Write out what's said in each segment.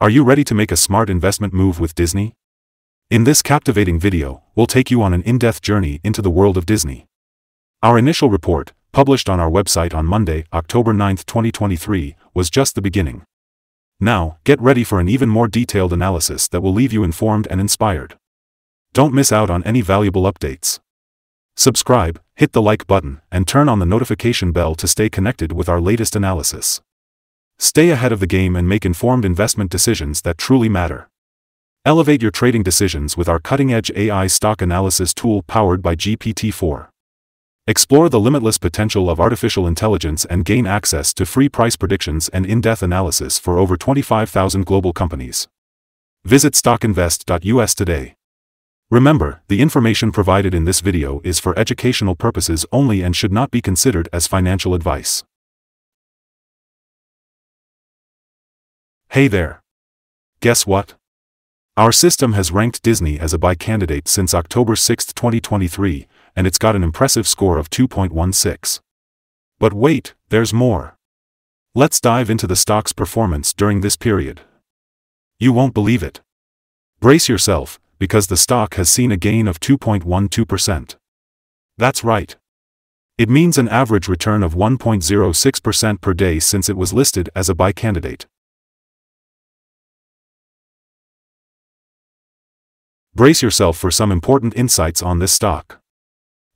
Are you ready to make a smart investment move with Disney? In this captivating video, we'll take you on an in-depth journey into the world of Disney. Our initial report, published on our website on Monday, October 9, 2023, was just the beginning. Now, get ready for an even more detailed analysis that will leave you informed and inspired. Don't miss out on any valuable updates. Subscribe, hit the like button, and turn on the notification bell to stay connected with our latest analysis. Stay ahead of the game and make informed investment decisions that truly matter. Elevate your trading decisions with our cutting-edge AI stock analysis tool powered by GPT-4. Explore the limitless potential of artificial intelligence and gain access to free price predictions and in-depth analysis for over 25,000 global companies. Visit StockInvest.us today. Remember, the information provided in this video is for educational purposes only and should not be considered as financial advice. Hey there! Guess what? Our system has ranked Disney as a buy candidate since October 6, 2023, and it's got an impressive score of 2.16. But wait, there's more. Let's dive into the stock's performance during this period. You won't believe it. Brace yourself, because the stock has seen a gain of 2.12%. That's right. It means an average return of 1.06% per day since it was listed as a buy candidate. Brace yourself for some important insights on this stock.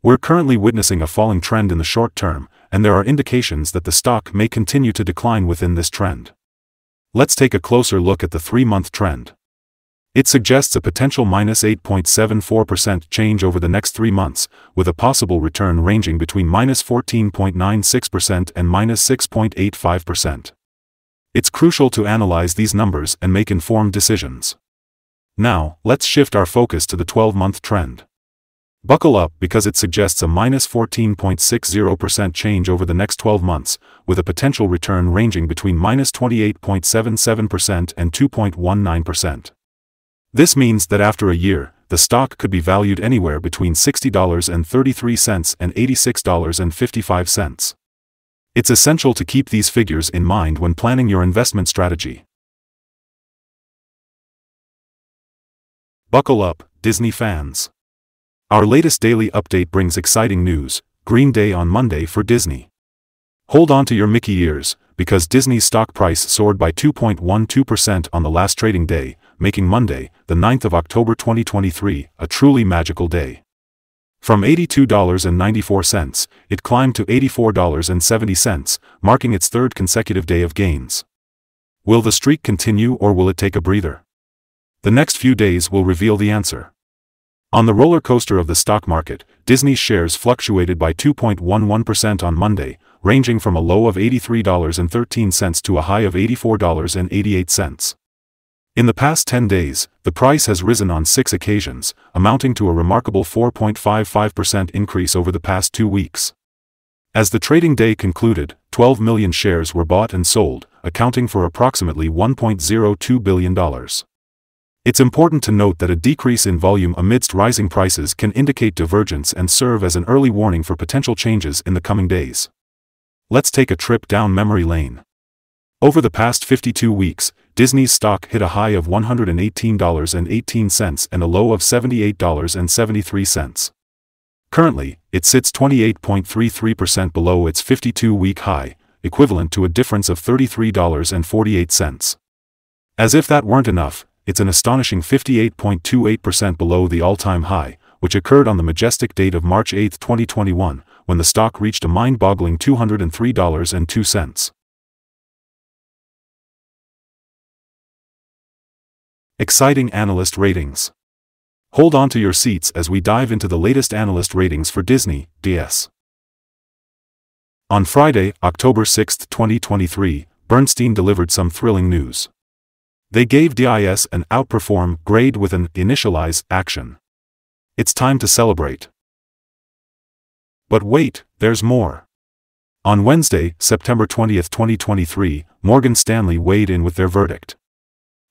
We're currently witnessing a falling trend in the short term, and there are indications that the stock may continue to decline within this trend. Let's take a closer look at the 3-month trend. It suggests a potential -8.74% change over the next 3 months, with a possible return ranging between -14.96% and -6.85%. It's crucial to analyze these numbers and make informed decisions. Now, let's shift our focus to the 12-month trend. Buckle up because it suggests a -14.60% change over the next 12 months, with a potential return ranging between -28.77% and 2.19%. This means that after a year, the stock could be valued anywhere between $60.33 and $86.55. It's essential to keep these figures in mind when planning your investment strategy. Buckle up, Disney fans. Our latest daily update brings exciting news, Green Day on Monday for Disney. Hold on to your Mickey ears, because Disney's stock price soared by 2.12% on the last trading day, making Monday, the 9th of October 2023, a truly magical day. From $82.94, it climbed to $84.70, marking its third consecutive day of gains. Will the streak continue or will it take a breather? The next few days will reveal the answer. On the roller coaster of the stock market, Disney shares fluctuated by 2.11% on Monday, ranging from a low of $83.13 to a high of $84.88. In the past 10 days, the price has risen on 6 occasions, amounting to a remarkable 4.55% increase over the past 2 weeks. As the trading day concluded, 12 million shares were bought and sold, accounting for approximately $1.02 billion. It's important to note that a decrease in volume amidst rising prices can indicate divergence and serve as an early warning for potential changes in the coming days. Let's take a trip down memory lane. Over the past 52 weeks, Disney's stock hit a high of $118.18 and a low of $78.73. Currently, it sits 28.33% below its 52-week high, equivalent to a difference of $33.48. As if that weren't enough, it's an astonishing 58.28% below the all-time high, which occurred on the majestic date of March 8, 2021, when the stock reached a mind-boggling $203.02. Exciting analyst ratings. Hold on to your seats as we dive into the latest analyst ratings for Disney. On Friday, October 6, 2023, Bernstein delivered some thrilling news. They gave DIS an outperform grade with an initialize action. It's time to celebrate. But wait, there's more. On Wednesday, September 20, 2023, Morgan Stanley weighed in with their verdict.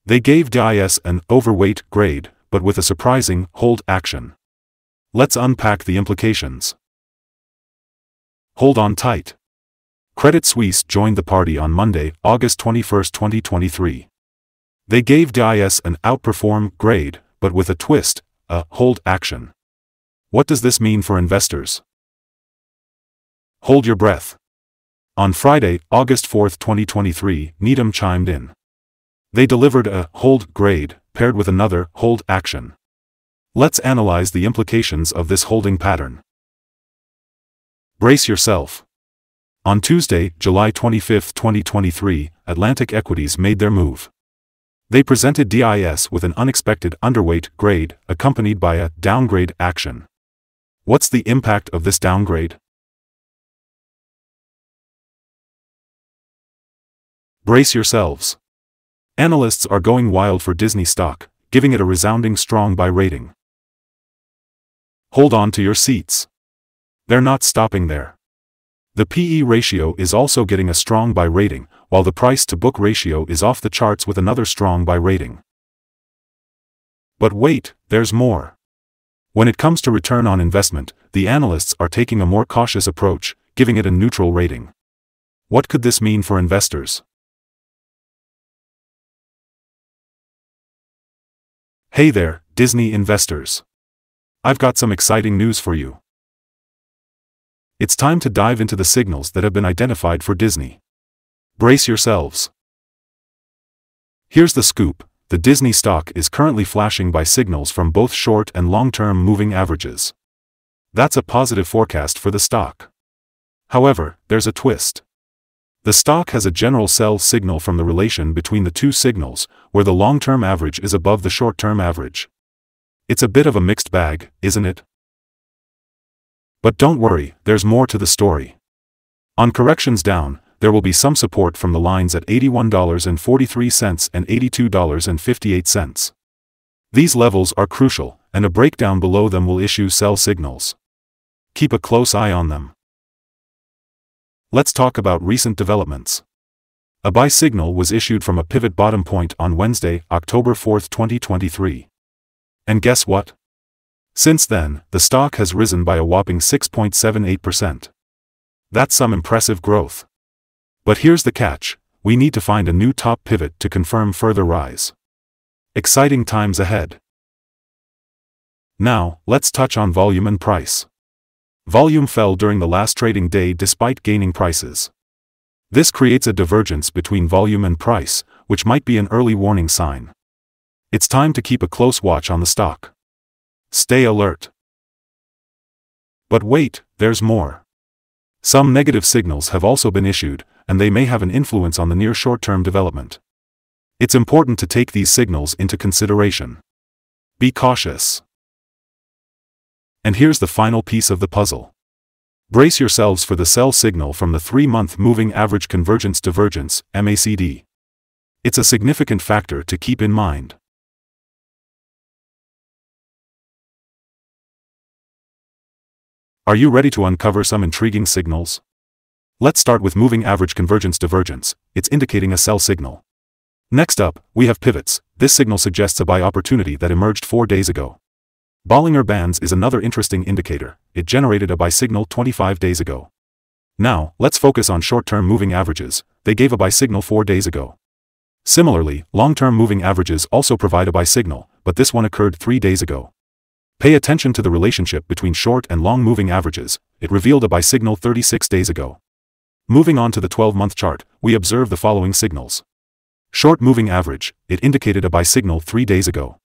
They gave DIS an overweight grade, but with a surprising hold action. Let's unpack the implications. Hold on tight. Credit Suisse joined the party on Monday, August 21, 2023. They gave DIS an outperform grade, but with a twist, a hold action. What does this mean for investors? Hold your breath. On Friday, August 4, 2023, Needham chimed in. They delivered a hold grade, paired with another hold action. Let's analyze the implications of this holding pattern. Brace yourself. On Tuesday, July 25, 2023, Atlantic Equities made their move. They presented DIS with an unexpected underweight grade, accompanied by a downgrade action. What's the impact of this downgrade? Brace yourselves. Analysts are going wild for Disney stock, giving it a resounding strong buy rating. Hold on to your seats. They're not stopping there. The PE ratio is also getting a strong buy rating, while the price-to-book ratio is off the charts with another strong buy rating. But wait, there's more. When it comes to return on investment, the analysts are taking a more cautious approach, giving it a neutral rating. What could this mean for investors? Hey there, Disney investors. I've got some exciting news for you. It's time to dive into the signals that have been identified for Disney. Brace yourselves. Here's the scoop: the Disney stock is currently flashing buy signals from both short and long-term moving averages. That's a positive forecast for the stock. However, there's a twist. The stock has a general sell signal from the relation between the two signals, where the long-term average is above the short-term average. It's a bit of a mixed bag, isn't it? But don't worry, there's more to the story. On corrections down, there will be some support from the lines at $81.43 and $82.58. These levels are crucial, and a breakdown below them will issue sell signals. Keep a close eye on them. Let's talk about recent developments. A buy signal was issued from a pivot bottom point on Wednesday, October 4, 2023. And guess what? Since then, the stock has risen by a whopping 6.78%. That's some impressive growth. But here's the catch: we need to find a new top pivot to confirm further rise. Exciting times ahead. Now, let's touch on volume and price. Volume fell during the last trading day despite gaining prices. This creates a divergence between volume and price, which might be an early warning sign. It's time to keep a close watch on the stock. Stay alert. But wait, there's more. Some negative signals have also been issued, and they may have an influence on the near short-term development. It's important to take these signals into consideration. Be cautious. And here's the final piece of the puzzle. Brace yourselves for the sell signal from the 3-month moving average convergence divergence, MACD. It's a significant factor to keep in mind. Are you ready to uncover some intriguing signals? Let's start with moving average convergence divergence. It's indicating a sell signal. Next up, we have pivots. This signal suggests a buy opportunity that emerged 4 days ago. Bollinger Bands is another interesting indicator. It generated a buy signal 25 days ago. Now, let's focus on short-term moving averages. They gave a buy signal 4 days ago. Similarly, long-term moving averages also provide a buy signal, but this one occurred 3 days ago. Pay attention to the relationship between short and long moving averages. It revealed a buy signal 36 days ago. Moving on to the 12-month chart, we observe the following signals. Short moving average, it indicated a buy signal 3 days ago.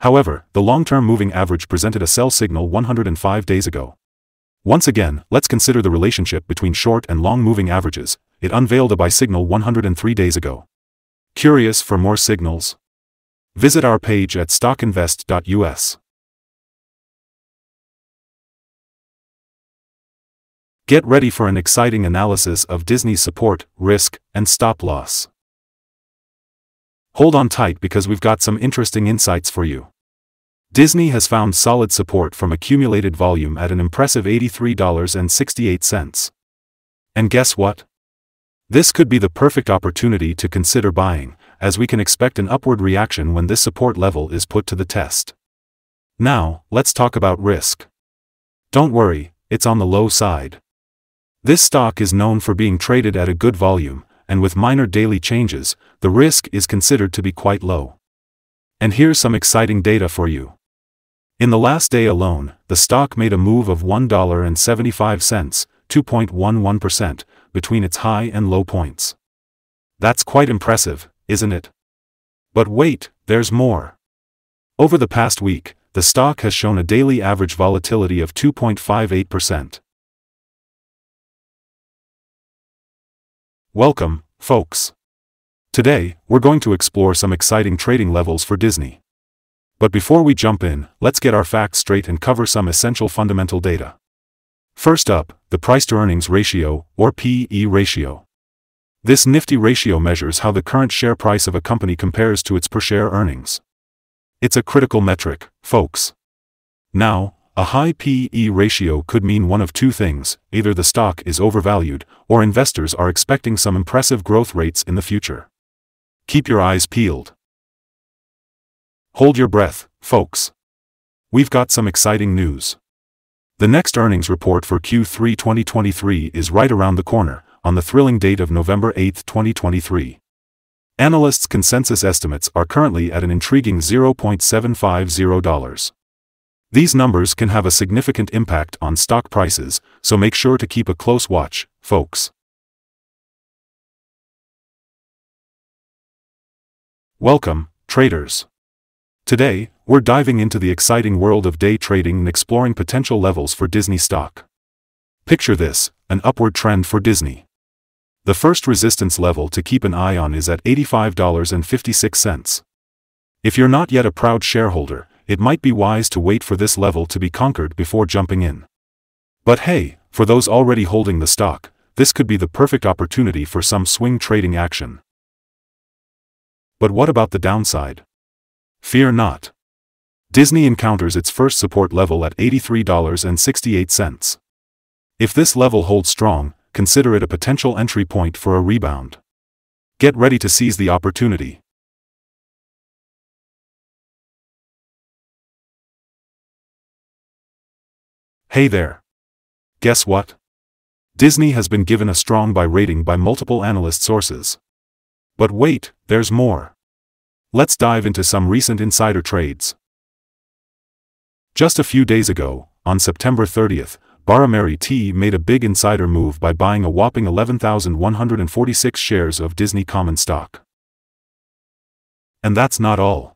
However, the long-term moving average presented a sell signal 105 days ago. Once again, let's consider the relationship between short and long moving averages. It unveiled a buy signal 103 days ago. Curious for more signals? Visit our page at StockInvest.us. Get ready for an exciting analysis of Disney's support, risk, and stop loss. Hold on tight because we've got some interesting insights for you. Disney has found solid support from accumulated volume at an impressive $83.68. And guess what? This could be the perfect opportunity to consider buying, as we can expect an upward reaction when this support level is put to the test. Now, let's talk about risk. Don't worry, it's on the low side. This stock is known for being traded at a good volume, and with minor daily changes, the risk is considered to be quite low. And here's some exciting data for you. In the last day alone, the stock made a move of $1.75, 2.11%, between its high and low points. That's quite impressive, isn't it? But wait, there's more. Over the past week, the stock has shown a daily average volatility of 2.58%. Welcome, folks. Today, we're going to explore some exciting trading levels for Disney. But before we jump in, let's get our facts straight and cover some essential fundamental data. First up, the price-to-earnings ratio, or P/E ratio. This nifty ratio measures how the current share price of a company compares to its per-share earnings. It's a critical metric, folks. Now, a high P/E ratio could mean one of two things: either the stock is overvalued, or investors are expecting some impressive growth rates in the future. Keep your eyes peeled. Hold your breath, folks. We've got some exciting news. The next earnings report for Q3 2023 is right around the corner, on the thrilling date of November 8, 2023. Analysts' consensus estimates are currently at an intriguing $0.750. These numbers can have a significant impact on stock prices, so make sure to keep a close watch, folks. Welcome, traders. Today, we're diving into the exciting world of day trading and exploring potential levels for Disney stock. Picture this, an upward trend for Disney. The first resistance level to keep an eye on is at $85.56. If you're not yet a proud shareholder, it might be wise to wait for this level to be conquered before jumping in. But hey, for those already holding the stock, this could be the perfect opportunity for some swing trading action. But what about the downside? Fear not. Disney encounters its first support level at $83.68. If this level holds strong, consider it a potential entry point for a rebound. Get ready to seize the opportunity. Hey there. Guess what? Disney has been given a strong buy rating by multiple analyst sources. But wait, there's more. Let's dive into some recent insider trades. Just a few days ago, on September 30th, Barra T made a big insider move by buying a whopping 11,146 shares of Disney common stock. And that's not all.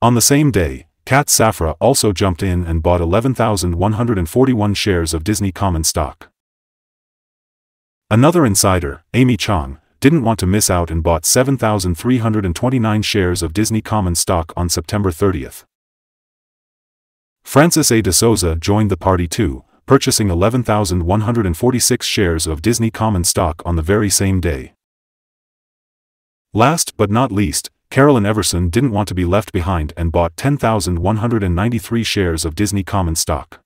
On the same day, Kat Safra also jumped in and bought 11,141 shares of Disney common stock. Another insider, Amy Chong, didn't want to miss out and bought 7,329 shares of Disney common stock on September 30th. Francis A. DeSouza joined the party too, purchasing 11,146 shares of Disney common stock on the very same day. Last but not least, Carolyn Everson didn't want to be left behind and bought 10,193 shares of Disney common stock.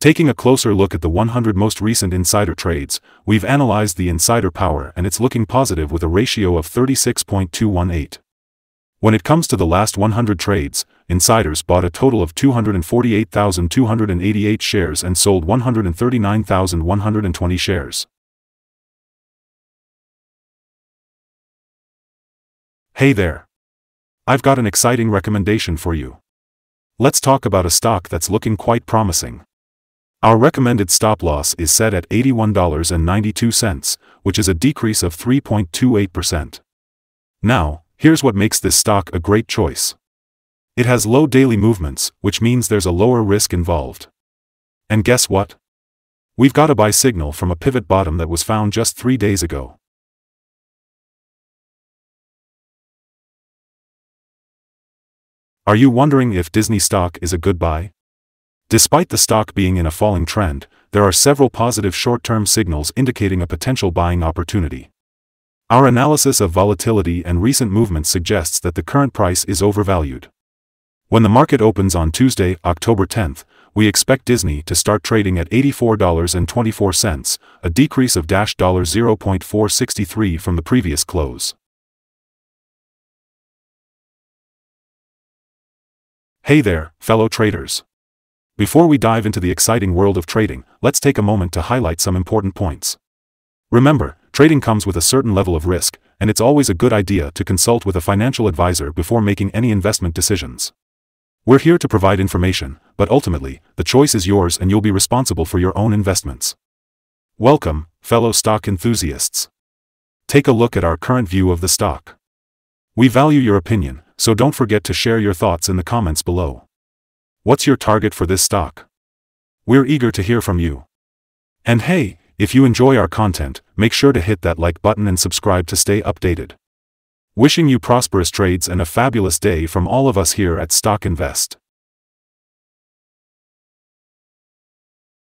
Taking a closer look at the 100 most recent insider trades, we've analyzed the insider power and it's looking positive with a ratio of 36.218. When it comes to the last 100 trades, insiders bought a total of 248,288 shares and sold 139,120 shares. Hey there! I've got an exciting recommendation for you. Let's talk about a stock that's looking quite promising. Our recommended stop loss is set at $81.92, which is a decrease of 3.28%. Now, here's what makes this stock a great choice. It has low daily movements, which means there's a lower risk involved. And guess what? We've got a buy signal from a pivot bottom that was found just 3 days ago. Are you wondering if Disney stock is a good buy? Despite the stock being in a falling trend, there are several positive short-term signals indicating a potential buying opportunity. Our analysis of volatility and recent movements suggests that the current price is overvalued. When the market opens on Tuesday, October 10th, we expect Disney to start trading at $84.24, a decrease of $0.463 from the previous close. Hey there, fellow traders. Before we dive into the exciting world of trading, let's take a moment to highlight some important points. Remember, Trading comes with a certain level of risk, and it's always a good idea to consult with a financial advisor before making any investment decisions. We're here to provide information, but ultimately, the choice is yours and you'll be responsible for your own investments. Welcome, fellow stock enthusiasts. Take a look at our current view of the stock. We value your opinion, so don't forget to share your thoughts in the comments below. What's your target for this stock? We're eager to hear from you. And hey, if you enjoy our content, make sure to hit that like button and subscribe to stay updated. Wishing you prosperous trades and a fabulous day from all of us here at Stock Invest.